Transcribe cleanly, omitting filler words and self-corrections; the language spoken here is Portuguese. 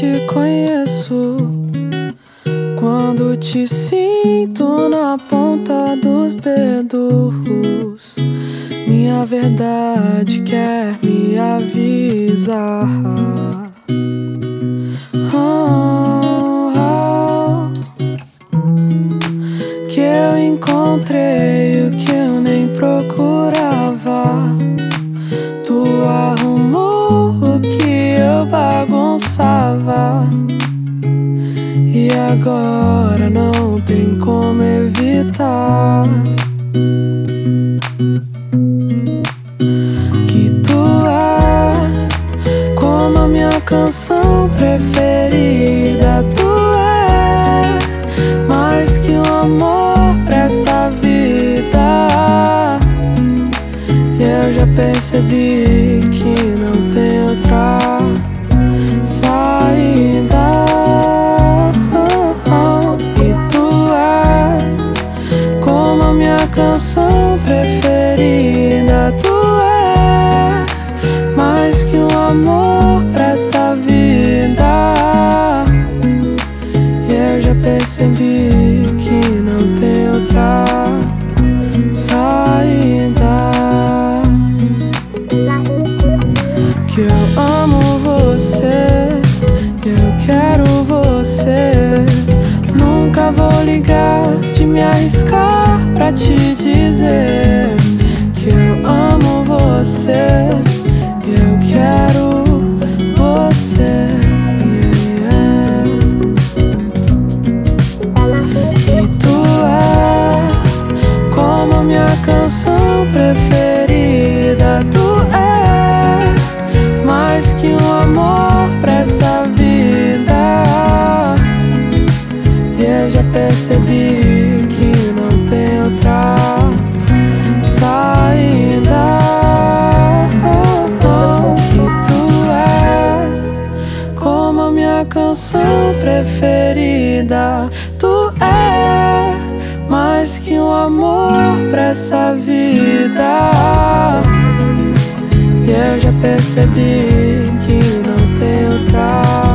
te conheço, quando te sinto na ponta dos dedos. Minha verdade quer me avisar. Que eu encontrei o que eu nem procurava. Tu arrumou o que eu bagunçava. E agora não tem como evitar que tu é como a minha canção preferida. Tu é mais que um amor pra essa vida. E eu já percebi que não tem outra saída. E tu é como a minha canção preferida. Tu é mais que um amor pra essa vida. E eu já percebi que não tem outra saída. Que eu amo você, eu quero você. Nunca vou ligar de me arriscar pra te dizer que eu amo você, eu quero você. Yeah. E tu é como a minha canção preferida. Tu é mais que um amor pra essa vida. E eu já percebi que não tem outra saída. Que tu é como a minha canção preferida. Tu é mais que um amor pra essa vida. E eu já percebi que não tem outra.